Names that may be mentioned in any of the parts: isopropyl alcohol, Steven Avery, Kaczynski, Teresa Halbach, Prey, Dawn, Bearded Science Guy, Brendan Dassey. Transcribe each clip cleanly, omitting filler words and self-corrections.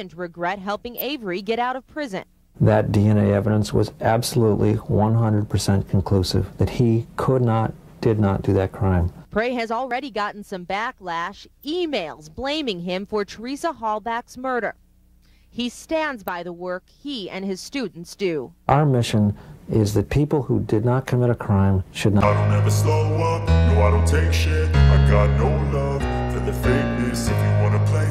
and regret helping Avery get out of prison. That DNA evidence was absolutely 100% conclusive that he did not do that crime. Prey has already gotten some backlash, emails blaming him for Teresa Halbach's murder. He stands by the work he and his students do. Our mission is that people who did not commit a crime should not. I don't ever slow up, no I don't take shit. I got no love for the fakeness. If you wanna play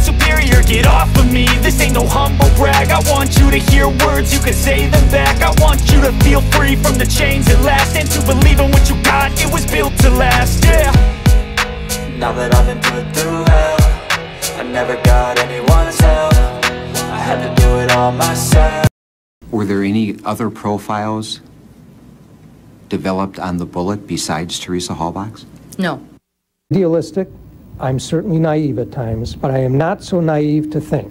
superior. Get off of me, this ain't no humble brag. I want you to hear words, you can say them back. I want you to feel free from the chains at last, and to believe in what you got, it was built to last, yeah. Now that I've been put through hell, I never got anyone's help. I had to do it all myself. Were there any other profiles developed on the bullet besides Teresa Halbach's? No. Idealistic. I'm certainly naive at times, but I am not so naive to think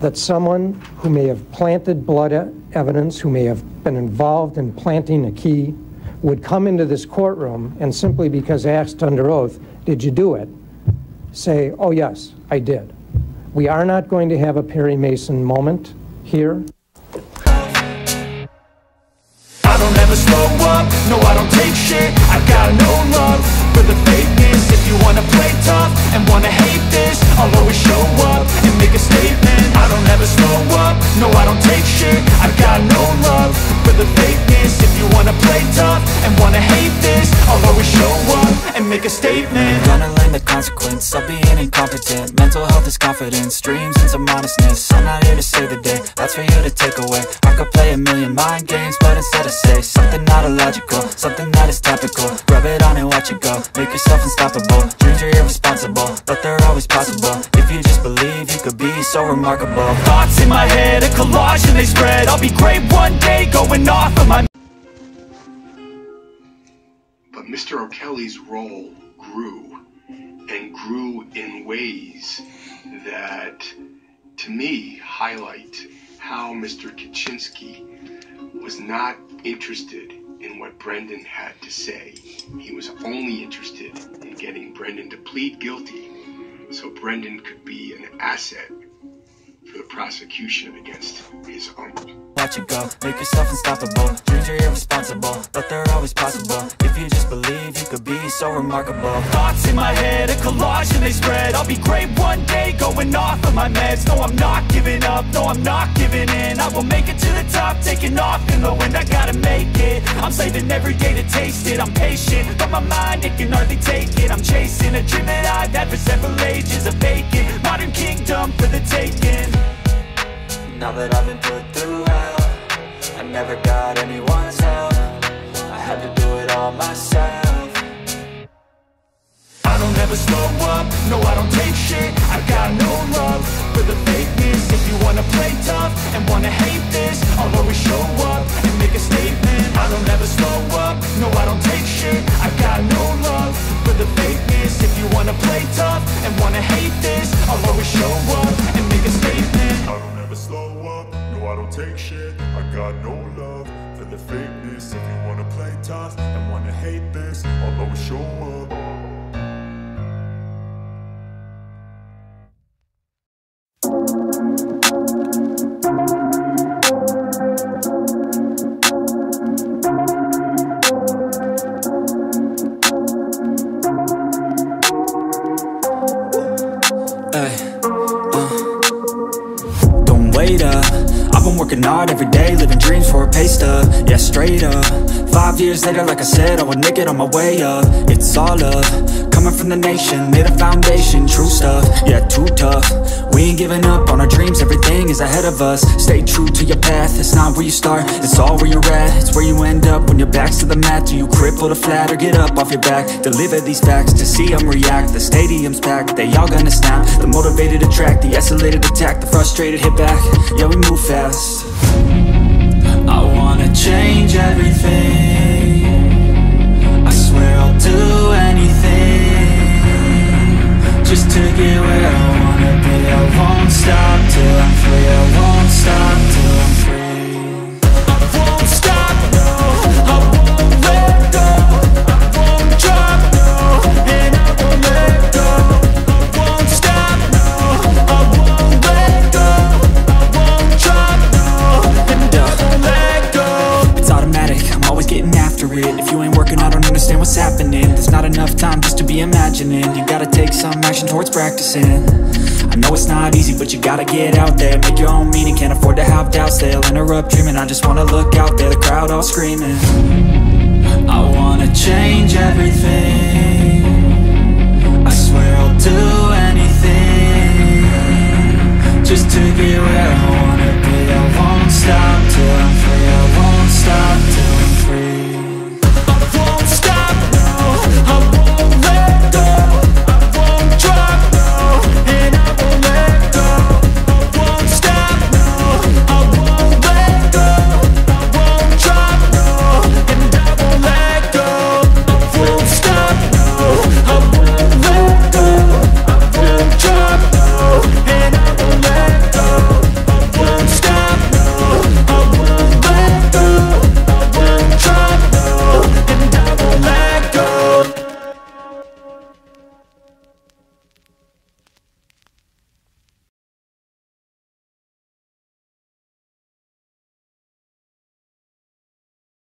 that someone who may have planted blood evidence, who may have been involved in planting a key, would come into this courtroom and simply because asked under oath, did you do it, say, oh yes, I did. We are not going to have a Perry Mason moment here. I don't ever slow up, no I don't take shit. I got no love for the fakeness. If you wanna play tough and wanna hate this, I'll always show up and make a statement. I don't ever slow up, no I don't take shit. I got no love for the fakeness. If you wanna play tough and wanna hate this, I'll always show up and make a statement. I'm gonna learn the consequence of being incompetent. Mental health is confidence, dreams and some modestness. I'm not here to save the day, that's for you to take away. I could play a million mind games, but instead I say something not illogical, something that is topical. Rub it on and watch it go, make yourself unstoppable. Dreams are irresponsible, but they're always possible. If you just believe, you could be so remarkable. Thoughts in my head, a collage and they spread. I'll be great one day, going off of my... But Mr. O'Kelly's role grew, and grew in ways that, to me, highlight how Mr. Kaczynski was not interested in what Brendan had to say. He was only interested in getting Brendan to plead guilty so Brendan could be an asset for the prosecution against his uncle. Watch it go, make yourself unstoppable. Dreams are irresponsible, but they're always possible. If you just believe, you could be so remarkable. Thoughts in my head, a collage and they spread. I'll be great one day, going off of my meds. No, I'm not giving up, no, I'm not giving in. I will make it to the top, taking off in the wind. I gotta make it, I'm saving every day to taste it. I'm patient, but my mind, it can hardly take it. I'm chasing a dream that I've had for several ages. A vacant modern kingdom for the taking. Now that I've been put through hell, I never got anyone's help. I had to do it all myself. I don't ever slow up, no I don't take shit. I got no love for the fakeness. If you wanna play tough and wanna hate this, I'll always show up and make a statement. I don't ever slow up, no I don't take shit. I got no love for the fakeness. If you wanna play tough and wanna hate this, I'll always show up and make a statement. I don't take shit, I got no love for the fakeness. If you wanna play tough and wanna hate this, I'll always show up. Every day living dreams for a pay stub, yeah, straight up. 5 years later, like I said, I would make it on my way up. It's all up, coming from the nation, made a foundation, true stuff, yeah, too tough. We ain't giving up on our dreams, everything is ahead of us. Stay true to your path, it's not where you start, it's all where you're at. It's where you end up when your back's to the mat. Do you cripple to flat or get up off your back? Deliver these facts to see them react. The stadium's packed, they all gonna snap. The motivated attract, the isolated attack, the frustrated hit back, yeah, we move fast. I wanna change everything, I swear I'll do anything, just to get where I wanna be. I won't stop till I'm free, I won't stop till I'm free. I won't stop, no, I won't let go, I won't drop, no, and I won't let go. I won't stop, no, I won't let go, I won't drop, no, and I won't let go. It's automatic, I'm always getting after it. If you ain't working, I don't understand what's happening. There's not enough time just to be imagining. You gotta take some action towards practicing. I know it's not easy, but you gotta get out there. Make your own meaning, can't afford to have doubts. They'll interrupt dreaming, I just wanna look out there. The crowd